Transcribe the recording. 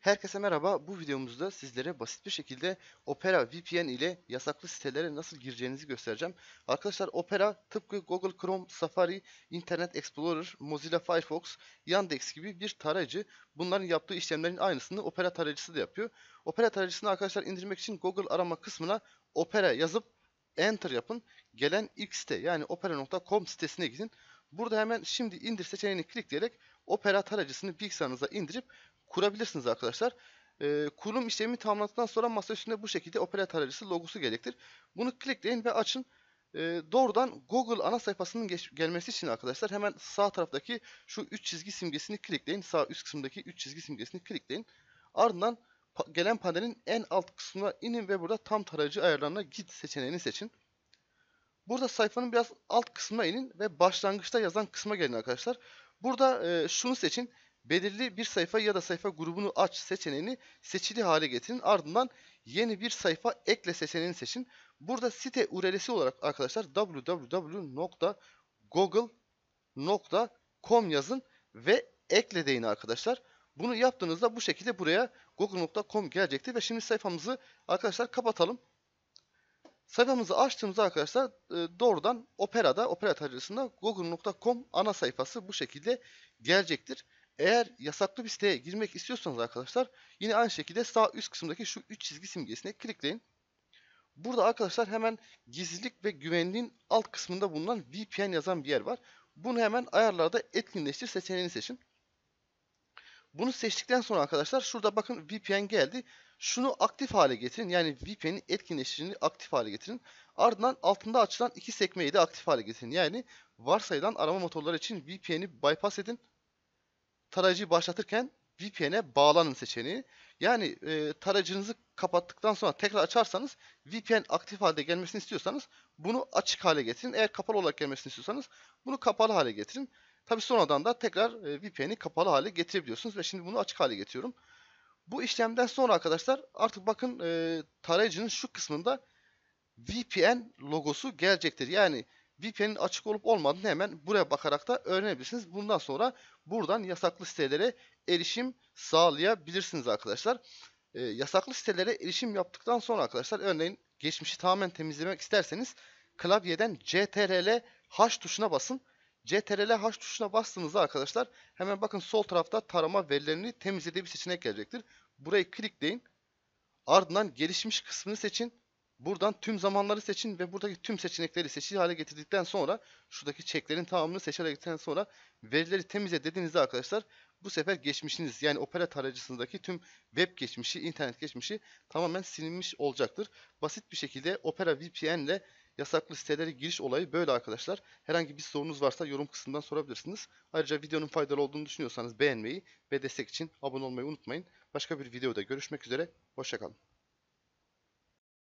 Herkese merhaba. Bu videomuzda sizlere basit bir şekilde Opera VPN ile yasaklı sitelere nasıl gireceğinizi göstereceğim. Arkadaşlar Opera tıpkı Google Chrome, Safari, Internet Explorer, Mozilla Firefox, Yandex gibi bir tarayıcı. Bunların yaptığı işlemlerin aynısını Opera tarayıcısı da yapıyor. Opera tarayıcısını arkadaşlar indirmek için Google arama kısmına Opera yazıp Enter yapın. Gelen ilk site yani opera.com sitesine gidin. Burada hemen şimdi indir seçeneğini klikleyerek Opera tarayıcısını bilgisayarınıza indirip kurabilirsiniz arkadaşlar. Kurulum işlemi tamamlandıktan sonra masa üstünde bu şekilde Opera tarayıcısı logosu gelecektir. Bunu klikleyin ve açın. Doğrudan Google ana sayfasının gelmesi için arkadaşlar hemen sağ taraftaki şu 3 çizgi simgesini klikleyin. Sağ üst kısımdaki 3 çizgi simgesini klikleyin. Ardından gelen panelin en alt kısmına inin ve burada tam tarayıcı ayarlarına git seçeneğini seçin. Burada sayfanın biraz alt kısmına inin ve başlangıçta yazan kısma gelin arkadaşlar. Burada şunu seçin. Belirli bir sayfa ya da sayfa grubunu aç seçeneğini seçili hale getirin. Ardından yeni bir sayfa ekle seçeneğini seçin. Burada site URL'si olarak arkadaşlar www.google.com yazın ve ekle deyin arkadaşlar. Bunu yaptığınızda bu şekilde buraya google.com gelecektir ve şimdi sayfamızı arkadaşlar kapatalım. Sayfamızı açtığımızda arkadaşlar doğrudan Opera tarayıcısında google.com ana sayfası bu şekilde gelecektir. Eğer yasaklı bir siteye girmek istiyorsanız arkadaşlar yine aynı şekilde sağ üst kısımdaki şu 3 çizgi simgesine klikleyin. Burada arkadaşlar hemen gizlilik ve güvenliğin alt kısmında bulunan VPN yazan bir yer var. Bunu hemen ayarlarda etkinleştir seçeneğini seçin. Bunu seçtikten sonra arkadaşlar şurada bakın VPN geldi. Şunu aktif hale getirin. Yani VPN'in etkinleştirini aktif hale getirin. Ardından altında açılan iki sekmeyi de aktif hale getirin. Yani varsayılan arama motorları için VPN'i bypass edin. Tarayıcıyı başlatırken VPN'e bağlanın seçeneği. Yani tarayıcınızı kapattıktan sonra tekrar açarsanız VPN aktif halde gelmesini istiyorsanız bunu açık hale getirin. Eğer kapalı olarak gelmesini istiyorsanız bunu kapalı hale getirin. Tabi sonradan da tekrar VPN'i kapalı hale getirebiliyorsunuz ve şimdi bunu açık hale getiriyorum. Bu işlemden sonra arkadaşlar artık bakın tarayıcının şu kısmında VPN logosu gelecektir. Yani VPN'in açık olup olmadığını hemen buraya bakarak da öğrenebilirsiniz. Bundan sonra buradan yasaklı sitelere erişim sağlayabilirsiniz arkadaşlar. Yasaklı sitelere erişim yaptıktan sonra arkadaşlar örneğin geçmişi tamamen temizlemek isterseniz klavyeden CTRL-H tuşuna basın. CTRL-H tuşuna bastığınızda arkadaşlar hemen bakın sol tarafta tarama verilerini temizle diye bir seçenek gelecektir. Burayı klikleyin. Ardından gelişmiş kısmını seçin. Buradan tüm zamanları seçin ve buradaki tüm seçenekleri seçili hale getirdikten sonra şuradaki çeklerin tamamını seçili hale getirdikten sonra verileri temizle dediğinizde arkadaşlar bu sefer geçmişiniz yani Opera tarayıcısındaki tüm web geçmişi, internet geçmişi tamamen silinmiş olacaktır. Basit bir şekilde Opera VPN ile yasaklı sitelere giriş olayı böyle arkadaşlar. Herhangi bir sorunuz varsa yorum kısmından sorabilirsiniz. Ayrıca videonun faydalı olduğunu düşünüyorsanız beğenmeyi ve destek için abone olmayı unutmayın. Başka bir videoda görüşmek üzere. Hoşça kalın.